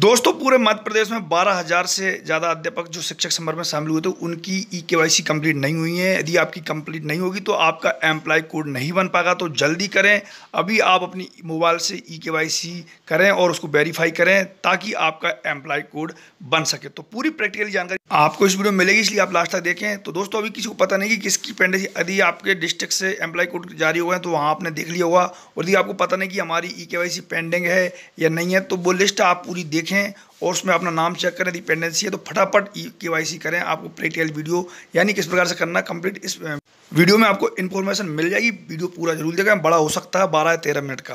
दोस्तों पूरे मध्य प्रदेश में 12,000 से ज़्यादा अध्यापक जो शिक्षक संवर्ग में शामिल हुए थे उनकी eKYC कंप्लीट नहीं हुई है। यदि आपकी कंप्लीट नहीं होगी तो आपका एम्प्लॉय कोड नहीं बन पाएगा, तो जल्दी करें। अभी आप अपनी मोबाइल से eKYC करें और उसको वेरीफाई करें ताकि आपका एम्प्लॉय कोड बन सके। तो पूरी प्रैक्टिकली जानकारी आपको इस वीडियो में मिलेगी, इसलिए आप लास्ट तक देखें। तो दोस्तों अभी किसी को पता नहीं कि किसकी पेंडेंसी, यदि आपके डिस्ट्रिक्ट से एम्प्लॉय कोड जारी हुआ है तो वहाँ आपने देख लिया होगा, और यदि आपको पता नहीं कि हमारी eKYC पेंडिंग है या नहीं है तो वो लिस्ट आप पूरी देखें और उसमें अपना नाम चेक करें। यदि पेंडेंसी है तो फटाफट eKYC करें। आपको प्रैक्टिकल वीडियो यानी किस प्रकार से करना कंप्लीट इस वीडियो में आपको इन्फॉर्मेशन मिल जाएगी। वीडियो पूरा जरूर देखें, बड़ा हो सकता है 12-13 मिनट का।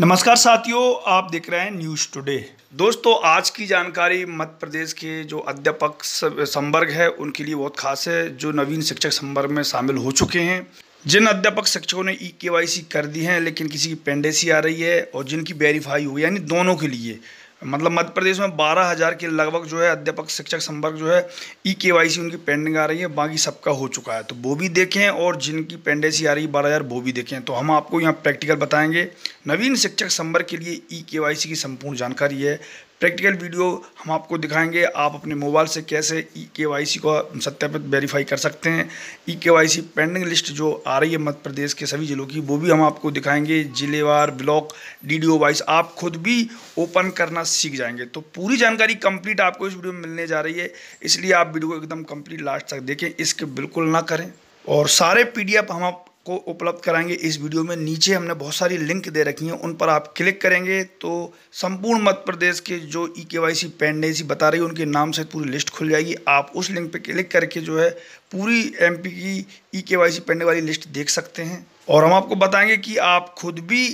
नमस्कार साथियों, आप देख रहे हैं न्यूज़ टुडे। दोस्तों आज की जानकारी मध्य प्रदेश के जो अध्यापक संवर्ग है उनके लिए बहुत खास है, जो नवीन शिक्षक संवर्ग में शामिल हो चुके हैं। जिन अध्यापक शिक्षकों ने eKYC कर दी है लेकिन किसी की पेंडेंसी आ रही है और जिनकी वेरीफाई हुई, यानी दोनों के लिए, मतलब मध्य प्रदेश में 12,000 के लगभग जो है अध्यापक शिक्षक संवर्ग जो है eKYC उनकी पेंडिंग आ रही है, बाकी सबका हो चुका है तो वो भी देखें, और जिनकी पेंडेंसी आ रही है 12,000 वो भी देखें। तो हम आपको यहाँ प्रैक्टिकल बताएंगे। नवीन शिक्षक संवर्ग के लिए eKYC की संपूर्ण जानकारी है, प्रैक्टिकल वीडियो हम आपको दिखाएंगे। आप अपने मोबाइल से कैसे eKYC को सत्यापित वेरीफाई कर सकते हैं। eKYC पेंडिंग लिस्ट जो आ रही है मध्य प्रदेश के सभी ज़िलों की, वो भी हम आपको दिखाएंगे, जिलेवार, ब्लॉक, DDO वाइज। आप खुद भी ओपन करना सीख जाएंगे। तो पूरी जानकारी कंप्लीट आपको इस वीडियो में मिलने जा रही है, इसलिए आप वीडियो को एकदम कंप्लीट लास्ट तक देखें, इसके बिल्कुल ना करें। और सारे PDF हम आपको उपलब्ध कराएंगे इस वीडियो में। नीचे हमने बहुत सारी लिंक दे रखी हैं, उन पर आप क्लिक करेंगे तो संपूर्ण मध्य प्रदेश के जो eKYC पेंडेंसी बता रही है उनके नाम से पूरी लिस्ट खुल जाएगी। आप उस लिंक पर क्लिक करके जो है पूरी MP की eKYC पेंडिंग वाली लिस्ट देख सकते हैं। और हम आपको बताएंगे कि आप खुद भी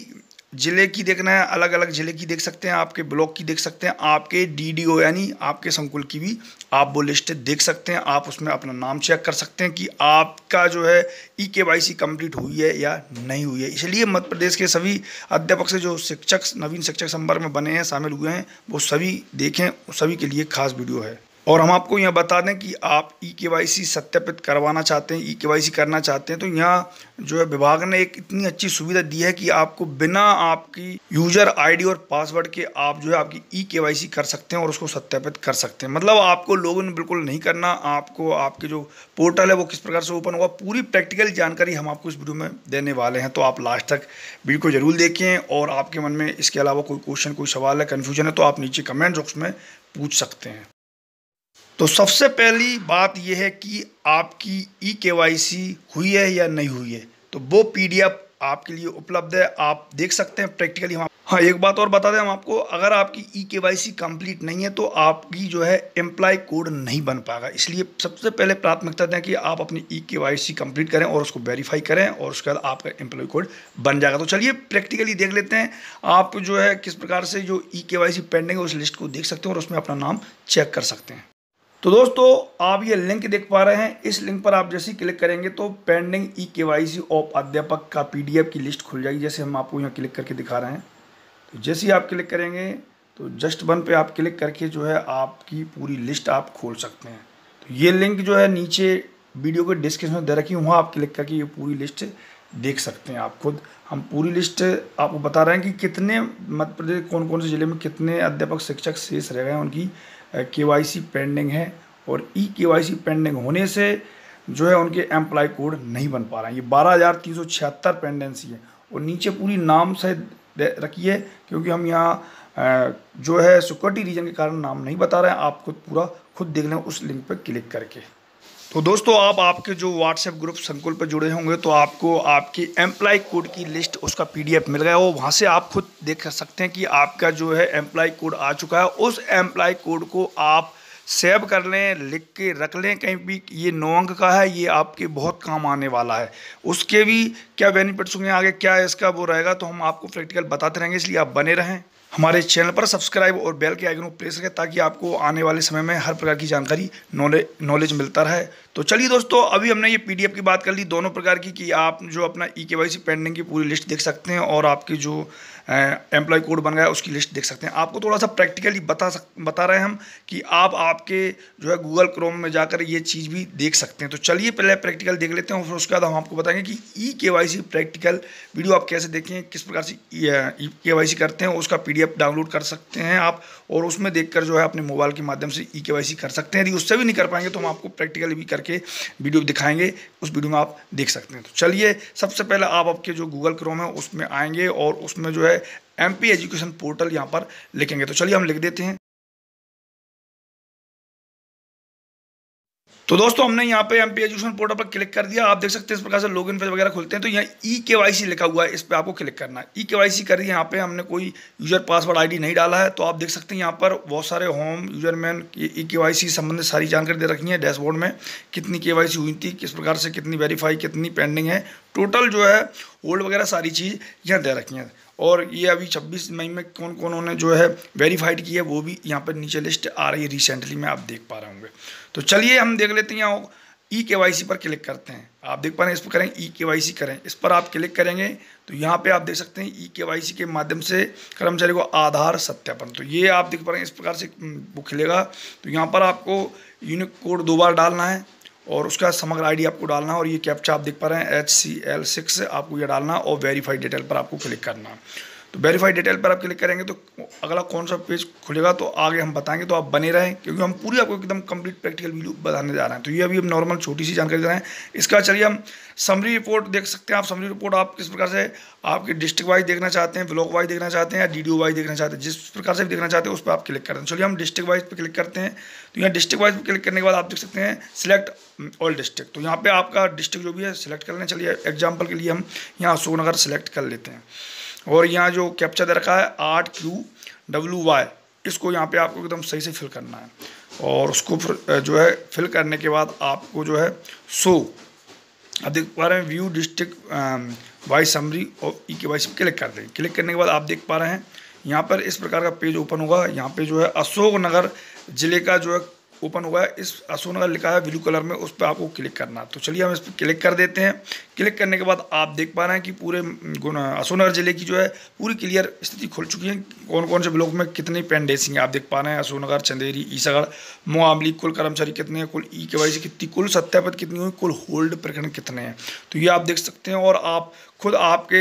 ज़िले की देखना है, अलग अलग ज़िले की देख सकते हैं, आपके ब्लॉक की देख सकते हैं, आपके DDO यानी आपके संकुल की भी आप वो लिस्ट देख सकते हैं। आप उसमें अपना नाम चेक कर सकते हैं कि आपका जो है eKYC कंप्लीट हुई है या नहीं हुई है। इसलिए मध्य प्रदेश के सभी अध्यापक से जो शिक्षक नवीन शिक्षक संवर्ग में बने हैं, शामिल हुए हैं, वो सभी देखें, सभी के लिए खास वीडियो है। और हम आपको यह बता दें कि आप eKYC सत्यापित करवाना चाहते हैं, eKYC करना चाहते हैं, तो यहाँ जो है विभाग ने एक इतनी अच्छी सुविधा दी है कि आपको बिना आपकी यूज़र ID और पासवर्ड के आप जो है आपकी eKYC कर सकते हैं और उसको सत्यापित कर सकते हैं। मतलब आपको लॉगिन बिल्कुल नहीं करना, आपको आपके जो पोर्टल है वो किस प्रकार से ओपन होगा, पूरी प्रैक्टिकल जानकारी हम आपको इस वीडियो में देने वाले हैं। तो आप लास्ट तक वीडियो को जरूर देखें, और आपके मन में इसके अलावा कोई क्वेश्चन, कोई सवाल है, कन्फ्यूजन है तो आप नीचे कमेंट बॉक्स में पूछ सकते हैं। तो सबसे पहली बात यह है कि आपकी eKYC हुई है या नहीं हुई है, तो वो PDF आपके लिए उपलब्ध है, आप देख सकते हैं प्रैक्टिकली। हम हाँ एक बात और बता दें हम आपको, अगर आपकी eKYC कंप्लीट नहीं है तो आपकी जो है एम्प्लॉय कोड नहीं बन पाएगा। इसलिए सबसे पहले प्राथमिकता दें कि आप अपनी eKYC कंप्लीट करें और उसको वेरीफाई करें, और उसके बाद आपका एम्प्लॉय कोड बन जाएगा। तो चलिए प्रैक्टिकली देख लेते हैं आप जो है किस प्रकार से जो eKYC पेंडिंग है उस लिस्ट को देख सकते हैं और उसमें अपना नाम चेक कर सकते हैं। तो दोस्तों आप ये लिंक देख पा रहे हैं, इस लिंक पर आप जैसे ही क्लिक करेंगे तो पेंडिंग eKYC ऑफ अध्यापक का PDF की लिस्ट खुल जाएगी, जैसे हम आपको यहाँ क्लिक करके दिखा रहे हैं। तो जैसे ही आप क्लिक करेंगे तो जस्ट वन पे आप क्लिक करके जो है आपकी पूरी लिस्ट आप खोल सकते हैं। तो ये लिंक जो है नीचे वीडियो के डिस्क्रिप्शन में दे रखी है, वहाँ आप क्लिक करके ये पूरी लिस्ट देख सकते हैं आप खुद। हम पूरी लिस्ट आपको बता रहे हैं कि कितने मध्य प्रदेश कौन कौन से ज़िले में कितने अध्यापक शिक्षक शेष रह गए हैं, उनकी KYC पेंडिंग है, और eKYC पेंडिंग होने से जो है उनके एम्प्लॉय कोड नहीं बन पा रहा है। ये 12,376 पेंडेंसी है, और नीचे पूरी नाम से रखी है, क्योंकि हम यहाँ जो है सिक्योरिटी रीजन के कारण नाम नहीं बता रहे हैं। आप खुद पूरा खुद देख लें उस लिंक पर क्लिक करके। तो दोस्तों आप आपके जो व्हाट्सएप ग्रुप संकुल पर जुड़े होंगे तो आपको आपके एम्प्लॉय कोड की लिस्ट उसका PDF मिल गया है, वो वहाँ से आप खुद देख सकते हैं कि आपका जो है एम्प्लॉय कोड आ चुका है। उस एम्प्लॉय कोड को आप सेव कर लें, लिख के रख लें कहीं भी, ये 9 अंक का है, ये आपके बहुत काम आने वाला है। उसके भी क्या बेनिफिट्स होंगे, आगे क्या इसका वो रहेगा, तो हम आपको प्रैक्टिकल बताते रहेंगे, इसलिए आप बने रहें हमारे चैनल पर। सब्सक्राइब और बेल के आइकन को प्रेस करें ताकि आपको आने वाले समय में हर प्रकार की जानकारी नॉलेज मिलता रहे। तो चलिए दोस्तों, अभी हमने ये पीडीएफ की बात कर ली दोनों प्रकार की कि आप जो अपना ईकेवाईसी पेंडिंग की पूरी लिस्ट देख सकते हैं और आपकी जो एम्प्लॉय कोड बन गया है उसकी लिस्ट देख सकते हैं। आपको थोड़ा सा प्रैक्टिकली बता रहे हैं हम कि आप आपके जो है गूगल क्रोम में जाकर ये चीज़ भी देख सकते हैं। तो चलिए पहले प्रैक्टिकल देख लेते हैं और फिर उसके बाद हम आपको बताएंगे कि ईकेवाईसी प्रैक्टिकल वीडियो आप कैसे देखें, किस प्रकार से ईकेवाईसी करते हैं, उसका पीडीएफ डाउनलोड कर सकते हैं आप और उसमें देखकर जो है अपने मोबाइल के माध्यम से ईकेवाईसी कर सकते हैं। यदि उससे भी नहीं कर पाएंगे तो हम आपको प्रैक्टिकली भी करके वीडियो दिखाएंगे, उस वीडियो में आप देख सकते हैं। तो चलिए सबसे पहले आप आपके जो गूगल क्रोम है उसमें आएंगे और उसमें जो है MP एजुकेशन पोर्टल यहाँ पर लिखेंगे। तो चलिए हम लिख देते हैं। तो दोस्तों हमने यहाँ पे MP एजुकेशन पोर्टल पर क्लिक कर दिया। आप देख सकते हैं इस प्रकार से लॉगिन पेज वगैरह खुलते हैं। तो यहाँ ईकेवाईसी लिखा हुआ है, इस पे आपको क्लिक करना है। ईकेवाईसी करिए, यहाँ पे हमने कोई यूजर पासवर्ड आईडी नहीं डाला है। तो आप देख सकते हैं यहाँ पर बहुत सारे होम यूजर मैन ईकेवाईसी संबंधित सारी जानकारी दे रखी है डैशबोर्ड में, कितनी केवाईसी हुई थी, किस प्रकार से, कितनी वेरीफाई, कितनी पेंडिंग है, टोटल जो है होल्ड वगैरह सारी चीज़ यहाँ दे रखी है। और ये अभी 26 मई में कौन कौनों ने जो है वेरीफाइड की है वो भी यहाँ पर नीचे लिस्ट आ रही है रिसेंटली में, आप देख पा रहे होंगे। तो चलिए हम देख लेते हैं, यहाँ ईकेवाईसी पर क्लिक करते हैं। आप देख पा रहे हैं इस पर करें ईकेवाईसी करें, इस पर आप क्लिक करेंगे तो यहाँ पे आप देख सकते हैं ईकेवाईसी के माध्यम से कर्मचारी को आधार सत्यापन। तो ये आप देख पा रहे हैं इस प्रकार से वो खिलेगा। तो यहाँ पर आपको यूनिक कोड 2 बार डालना है और उसका समग्र आईडी आपको डालना है और ये कैप्चा आप देख पा रहे हैं HCL6 आपको ये डालना और वेरीफाइड डिटेल पर आपको क्लिक करना है। तो वेरीफाइड डिटेल पर आप क्लिक करेंगे तो अगला कौन सा पेज खुलेगा तो आगे हम बताएंगे। तो आप बने रहें क्योंकि हम पूरी आपको एकदम कंप्लीट प्रैक्टिकल वीडियो बताने जा रहे हैं। तो ये अभी हम नॉर्मल छोटी सी जानकारी दे रहे हैं इसका। चलिए हम समरी रिपोर्ट देख सकते हैं। आप समरी रिपोर्ट आप किस प्रकार से आपके डिस्ट्रिक्ट वाइज देखना चाहते हैं, ब्लॉक वाइज देखना चाहते हैं या DDO वाइज देखना चाहते हैं, जिस प्रकार से भी देखना चाहते हैं उस पर आप क्लिक करते हैं। चलिए हम डिस्ट्रिक्ट वाइज पर क्लिक करते हैं। तो यहाँ डिस्ट्रिक्ट वाइज पर क्लिक करने के बाद आप देख सकते हैं सिलेक्ट ऑल डिस्ट्रिक्ट। तो यहाँ पर आपका डिस्ट्रिक्ट जो भी है सिलेक्ट कर लें। चलिए एग्जाम्पल के लिए हम यहाँ अशोक नगर सिलेक्ट कर लेते हैं और यहाँ जो कैप्चा दे रखा है 8QWY, इसको यहाँ पे आपको एकदम सही से फिल करना है और उसको जो है फिल करने के बाद आपको जो है आप देख पा रहे हैं व्यू डिस्ट्रिक्ट वाइज समरी और ईकेवाईसी क्लिक कर देंगे। क्लिक करने के बाद आप देख पा रहे हैं यहाँ पर इस प्रकार का पेज ओपन होगा। यहाँ पे जो है अशोकनगर ज़िले का जो है ओपन हुआ है, इस अशोकनगर लिखा है ब्लू कलर में, उस पर आपको क्लिक करना है। तो चलिए हम इस पर क्लिक कर देते हैं। क्लिक करने के बाद आप देख पा रहे हैं कि पूरे अशोकनगर ज़िले की जो है पूरी क्लियर स्थिति खुल चुकी है, कौन कौन से ब्लॉक में कितनी पेंडेंसी हैं आप देख पा रहे हैं। अशोकनगर, चंदेरी, ईसागढ़, मोआमली, कुल कर्मचारी कितने हैं, कुल ईकेवाईसी कितनी, कुल सत्यापित कितनी हुई, कुल होल्ड प्रकरण कितने हैं। तो ये आप देख सकते हैं और आप खुद आपके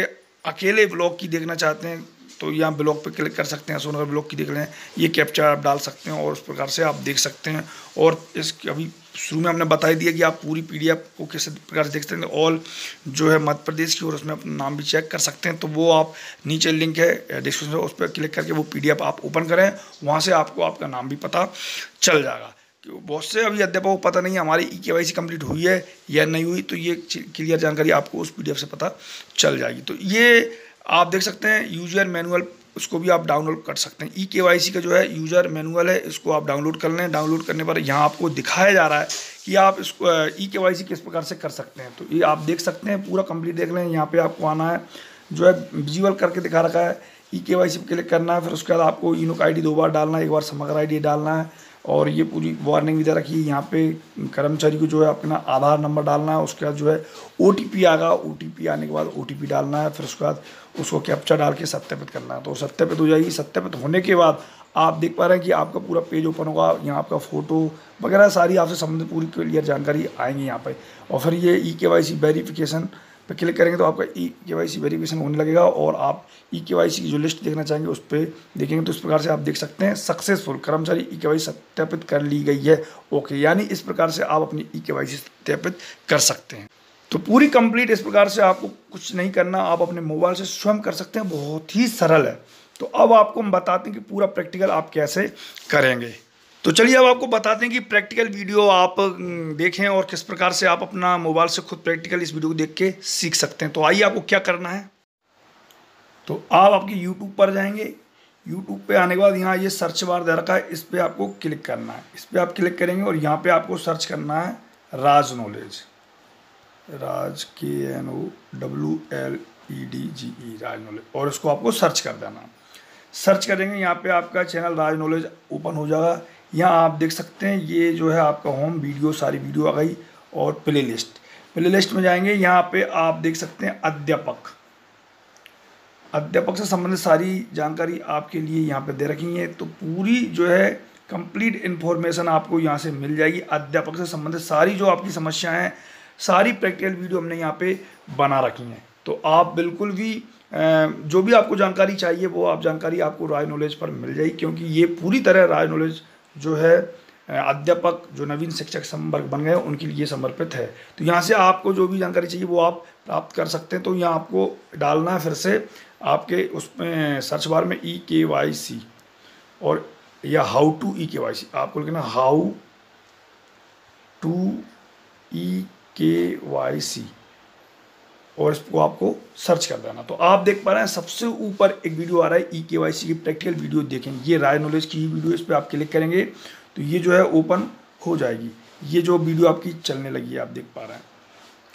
अकेले ब्लॉक की देखना चाहते हैं तो यहाँ ब्लॉक पे क्लिक कर सकते हैं, सोनगर ब्लॉक की देख लें, ये कैप्चा आप डाल सकते हैं और उस प्रकार से आप देख सकते हैं। और इस अभी शुरू में हमने बता ही दिया कि आप पूरी PDF को किस प्रकार से देख सकते हैं, ऑल जो है मध्य प्रदेश की, और उसमें अपना नाम भी चेक कर सकते हैं। तो वो आप नीचे लिंक है डिस्क्रिप्शन में, उस पर क्लिक करके वो PDF आप ओपन करें, वहाँ से आपको आपका नाम भी पता चल जाएगा। बहुत से अभी अध्यापकों को पता नहीं है हमारी ईकेवाईसी कंप्लीट हुई है या नहीं हुई, तो ये क्लियर जानकारी आपको उस PDF से पता चल जाएगी। तो ये आप देख सकते हैं यूजर मैनुअल, उसको भी आप डाउनलोड कर सकते हैं। ईकेवाईसी का जो है यूजर मैनुअल है, इसको आप डाउनलोड कर लें। डाउनलोड करने पर यहाँ आपको दिखाया जा रहा है कि आप इसको ईकेवाईसी किस प्रकार से कर सकते हैं। तो ये आप देख सकते हैं पूरा कंप्लीट देख लें। यहाँ पे आपको आना है जो है विजुअल करके दिखा रखा है, ईकेवाईसी पर क्लिक करना है। फिर उसके बाद आपको यूनिक ID 2 बार डालना है, एक बार समग्र ID डालना है और ये पूरी वार्निंग भी दे रखी है। यहाँ पे कर्मचारी को जो है अपना आधार नंबर डालना है, उसके बाद जो है OTP आएगा, OTP आने के बाद OTP डालना है, फिर उसके बाद उसको कैप्चा डाल के सत्यापित करना है। तो सत्यापित हो जाएगी। सत्यापित होने के बाद आप देख पा रहे हैं कि आपका पूरा पेज ओपन होगा। यहाँ आपका फ़ोटो वगैरह सारी आपसे संबंधित पूरी क्लियर जानकारी आएंगी यहाँ पर। और फिर ये ईकेवाईसी वेरिफिकेशन पर क्लिक करेंगे तो आपका ईकेवाईसी वेरिफिकेशन होने लगेगा और आप ईकेवाईसी की जो लिस्ट देखना चाहेंगे उस पर देखेंगे। तो इस प्रकार से आप देख सकते हैं सक्सेसफुल कर्मचारी ईकेवाईसी सत्यापित कर ली गई है, ओके, यानी इस प्रकार से आप अपनी ईकेवाईसी सत्यापित कर सकते हैं। तो पूरी कंप्लीट इस प्रकार से आपको कुछ नहीं करना, आप अपने मोबाइल से स्वयं कर सकते हैं, बहुत ही सरल है। तो अब आपको हम बताते हैं कि पूरा प्रैक्टिकल आप कैसे करेंगे। तो चलिए अब आपको बताते हैं कि प्रैक्टिकल वीडियो आप देखें और किस प्रकार से आप अपना मोबाइल से खुद प्रैक्टिकल इस वीडियो को देख के सीख सकते हैं। तो आइए आपको क्या करना है। तो आप आपके YouTube पर जाएंगे, YouTube पे आने के बाद यहाँ ये सर्च बार दे रखा है, इस पर आपको क्लिक करना है। इस पर आप क्लिक करेंगे और यहाँ पे आपको सर्च करना है Raj knowledge, Raj KNOWLEDGE Raj knowledge, और इसको आपको सर्च कर देना। सर्च करेंगे यहाँ पे आपका चैनल राज नॉलेज ओपन हो जाएगा। यहाँ आप देख सकते हैं ये जो है आपका होम वीडियो, सारी वीडियो आ गई और प्ले लिस्ट में जाएंगे। यहाँ पे आप देख सकते हैं अध्यापक से संबंधित सारी जानकारी आपके लिए यहाँ पे दे रखी है। तो पूरी जो है कंप्लीट इन्फॉर्मेशन आपको यहाँ से मिल जाएगी। अध्यापक से संबंधित सारी जो आपकी समस्याएं हैं, सारी प्रैक्टिकल वीडियो हमने यहाँ पे बना रखी हैं। तो आप बिल्कुल भी जो भी आपको जानकारी चाहिए वो आप जानकारी आपको राय नॉलेज पर मिल जाएगी, क्योंकि ये पूरी तरह राय नॉलेज जो है अध्यापक जो नवीन शिक्षक संवर्ग बन गए उनके लिए समर्पित है। तो यहाँ से आपको जो भी जानकारी चाहिए वो आप प्राप्त कर सकते हैं। तो यहाँ आपको डालना है फिर से आपके उसमें सर्च बार में EKYC और या हाउ टू EKYC आपको लिखना, हाउ टू EKYC और इसको आपको सर्च कर देना। तो आप देख पा रहे हैं सबसे ऊपर एक वीडियो आ रहा है EKYC की प्रैक्टिकल वीडियो देखें, ये राय नॉलेज की वीडियो, इस पर आप क्लिक करेंगे तो ये जो है ओपन हो जाएगी। ये जो वीडियो आपकी चलने लगी है आप देख पा रहे हैं।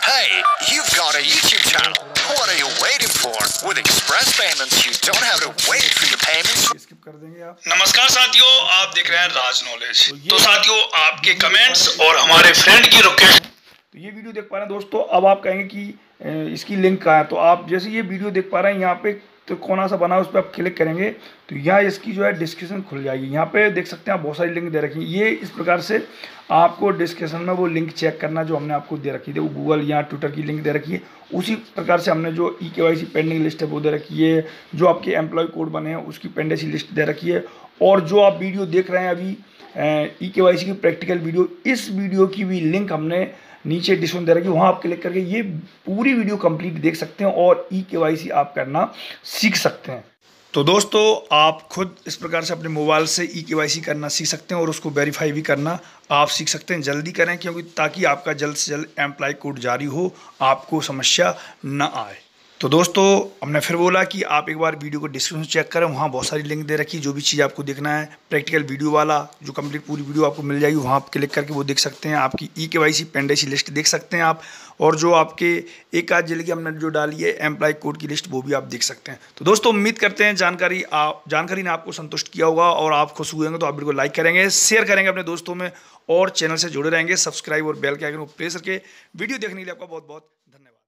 Hey, you've got a YouTube channel. What are you waiting for? With Express Payments, you don't have to wait for your payments. Skip कर देंगे आप। नमस्कार साथियों, आप देख रहे हैं राज नॉलेज। तो साथियों आपके कमेंट्स और हमारे फ्रेंड की रिक्वेस्ट, तो ये वीडियो देख पा रहे हैं दोस्तों। अब आप कहेंगे कि इसकी लिंक कहाँ है, तो आप जैसे ये वीडियो देख पा रहे हैं यहाँ पे तो कोना सा बना है, उस पर आप क्लिक करेंगे तो यहाँ इसकी जो है डिस्क्रिप्शन खुल जाएगी। यहाँ पे देख सकते हैं आप बहुत सारी लिंक दे रखी है। ये इस प्रकार से आपको डिस्क्रिप्शन में वो लिंक चेक करना जो हमने आपको दे रखी थी, वो गूगल या ट्विटर की लिंक दे रखी है। उसी प्रकार से हमने जो EKYC पेंडिंग लिस्ट है वो दे रखी है, जो आपके एम्प्लॉय कोड बने हैं उसकी पेंडेंसी लिस्ट दे रखी है, और जो आप वीडियो देख रहे हैं अभी EKYC की प्रैक्टिकल वीडियो, इस वीडियो की भी लिंक हमने नीचे डिस्क्रिप्शन दे रखी है, वहाँ आप क्लिक करके ये पूरी वीडियो कंप्लीट देख सकते हैं और EKYC आप करना सीख सकते हैं। तो दोस्तों आप खुद इस प्रकार से अपने मोबाइल से EKYC करना सीख सकते हैं और उसको वेरीफाई भी करना आप सीख सकते हैं। जल्दी करें क्योंकि ताकि आपका जल्द से जल्द एम्प्लॉय कोड जारी हो, आपको समस्या न आए। तो दोस्तों हमने फिर बोला कि आप एक बार वीडियो को डिस्क्रिप्शन चेक करें, वहाँ बहुत सारी लिंक दे रखी है, जो भी चीज़ आपको देखना है प्रैक्टिकल वीडियो वाला जो कंप्लीट पूरी वीडियो आपको मिल जाएगी, वहाँ आप क्लिक करके वो देख सकते हैं। आपकी EKYC पेंडेंसी लिस्ट देख सकते हैं आप, और जो आपके एक आध जिले की हमने जो डाली है एम्प्लॉय कोड की लिस्ट वो भी आप देख सकते हैं। तो दोस्तों उम्मीद करते हैं जानकारी ने आपको संतुष्ट किया होगा और आप खुश हुए होंगे। तो आप वीडियो को लाइक करेंगे, शेयर करेंगे अपने दोस्तों में और चैनल से जुड़े रहेंगे। सब्सक्राइब और बेल के आइकन को प्रेस करके वीडियो देखने के लिए आपका बहुत बहुत धन्यवाद।